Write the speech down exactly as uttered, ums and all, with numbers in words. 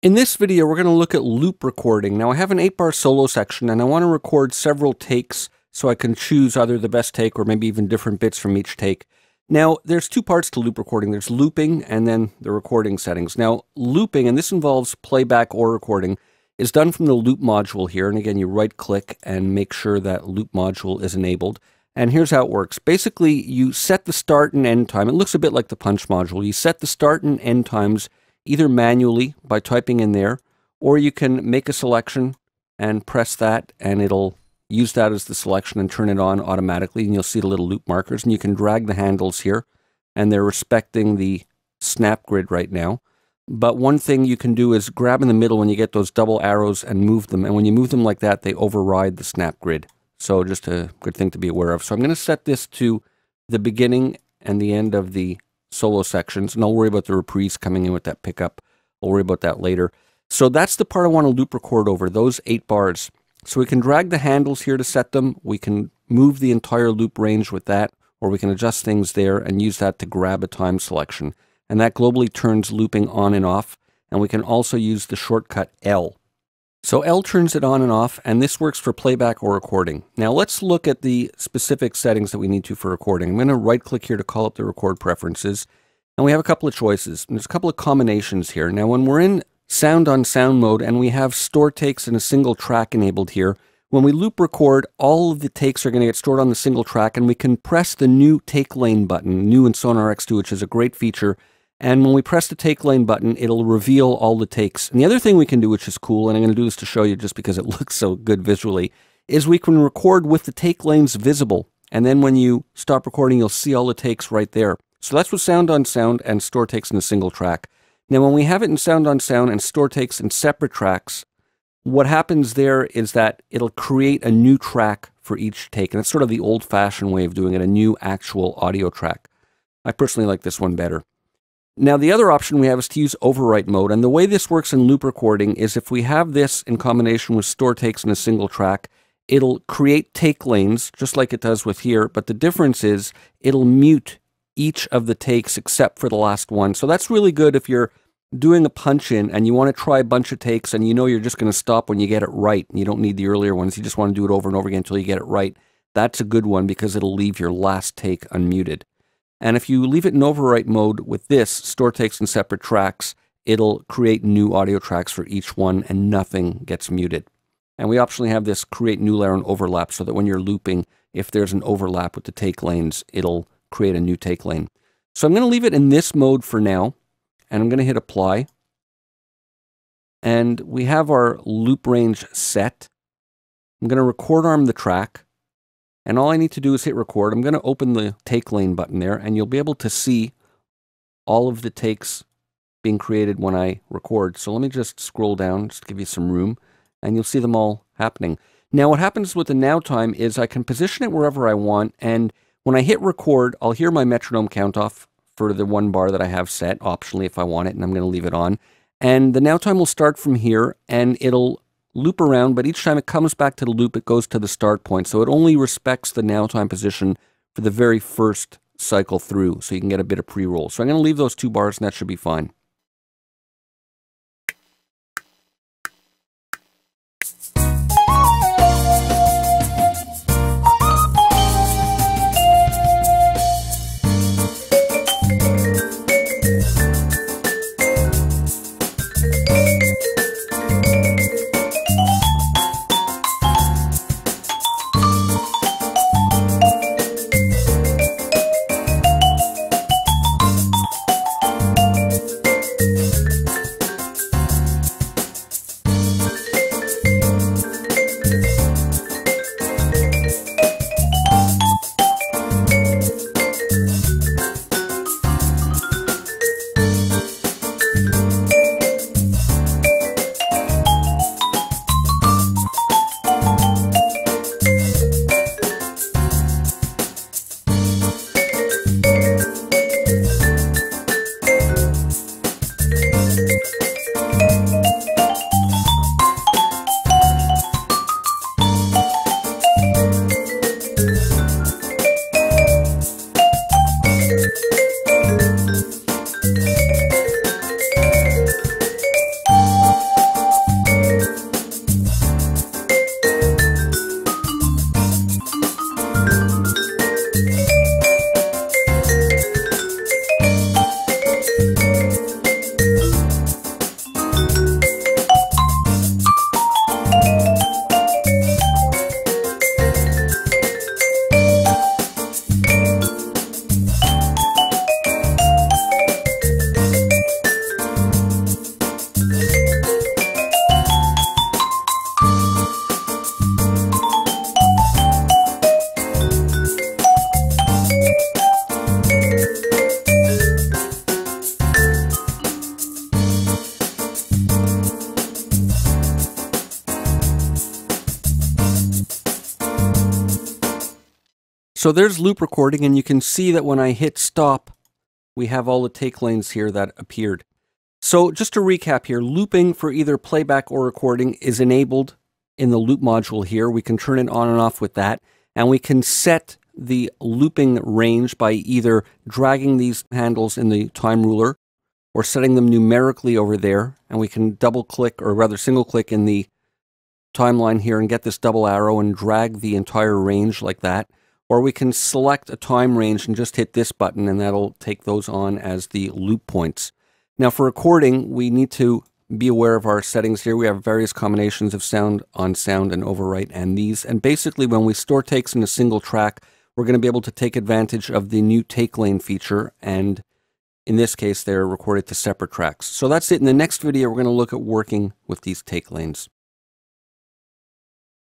In this video, we're going to look at loop recording. Now, I have an eight bar solo section, and I want to record several takes so I can choose either the best take or maybe even different bits from each take. Now, there's two parts to loop recording. There's looping and then the recording settings. Now, looping, and this involves playback or recording, is done from the loop module here. And again, you right-click and make sure that loop module is enabled. And here's how it works. Basically, you set the start and end time. It looks a bit like the punch module. You set the start and end times either manually by typing in there, or you can make a selection and press that, and it'll use that as the selection and turn it on automatically, and you'll see the little loop markers, and you can drag the handles here, and they're respecting the snap grid right now. But one thing you can do is grab in the middle when you get those double arrows and move them, and when you move them like that, they override the snap grid. So just a good thing to be aware of. So I'm going to set this to the beginning and the end of the solo sections, and I'll worry about the reprise coming in with that pickup. I'll worry about that later. So that's the part I want to loop record over, those eight bars. So we can drag the handles here to set them. We can move the entire loop range with that, or we can adjust things there and use that to grab a time selection. And that globally turns looping on and off, and we can also use the shortcut L. So L turns it on and off, and this works for playback or recording. Now let's look at the specific settings that we need to for recording. I'm going to right-click here to call up the record preferences, and we have a couple of choices. There's a couple of combinations here. Now when we're in sound on sound mode and we have store takes and a single track enabled here, when we loop record, all of the takes are going to get stored on the single track, and we can press the new take lane button, new in Sonar X two, which is a great feature. And when we press the take lane button, it'll reveal all the takes. And the other thing we can do, which is cool, and I'm going to do this to show you just because it looks so good visually, is we can record with the take lanes visible. And then when you stop recording, you'll see all the takes right there. So that's with sound on sound and store takes in a single track. Now, when we have it in sound on sound and store takes in separate tracks, what happens there is that it'll create a new track for each take. And it's sort of the old-fashioned way of doing it, a new actual audio track. I personally like this one better. Now, the other option we have is to use overwrite mode, and the way this works in loop recording is if we have this in combination with store takes in a single track, it'll create take lanes, just like it does with here, but the difference is it'll mute each of the takes except for the last one. So that's really good if you're doing a punch-in and you want to try a bunch of takes and you know you're just going to stop when you get it right, and you don't need the earlier ones, you just want to do it over and over again until you get it right. That's a good one because it'll leave your last take unmuted. And if you leave it in overwrite mode with this, store takes in separate tracks, it'll create new audio tracks for each one and nothing gets muted. And we optionally have this create new layer and overlap so that when you're looping, if there's an overlap with the take lanes, it'll create a new take lane. So I'm going to leave it in this mode for now, and I'm going to hit apply. And we have our loop range set. I'm going to record arm the track. And all I need to do is hit record. I'm going to open the take lane button there, and you'll be able to see all of the takes being created when I record. So let me just scroll down, just to give you some room, and you'll see them all happening. Now what happens with the now time is I can position it wherever I want, and when I hit record, I'll hear my metronome count off for the one bar that I have set, optionally if I want it, and I'm going to leave it on. And the now time will start from here, and it'll loop around, but each time it comes back to the loop, it goes to the start point. So it only respects the now time position for the very first cycle through, so you can get a bit of pre-roll. So I'm going to leave those two bars, and that should be fine. So there's loop recording, and you can see that when I hit stop, we have all the take lanes here that appeared. So just to recap here, looping for either playback or recording is enabled in the loop module here. We can turn it on and off with that, and we can set the looping range by either dragging these handles in the time ruler or setting them numerically over there, and we can double click, or rather single click in the timeline here and get this double arrow and drag the entire range like that. Or we can select a time range and just hit this button, and that'll take those on as the loop points. Now for recording, we need to be aware of our settings here. We have various combinations of sound, on sound, and overwrite, and these. And basically when we store takes in a single track, we're going to be able to take advantage of the new take lane feature, and in this case, they're recorded to separate tracks. So that's it. In the next video, we're going to look at working with these take lanes.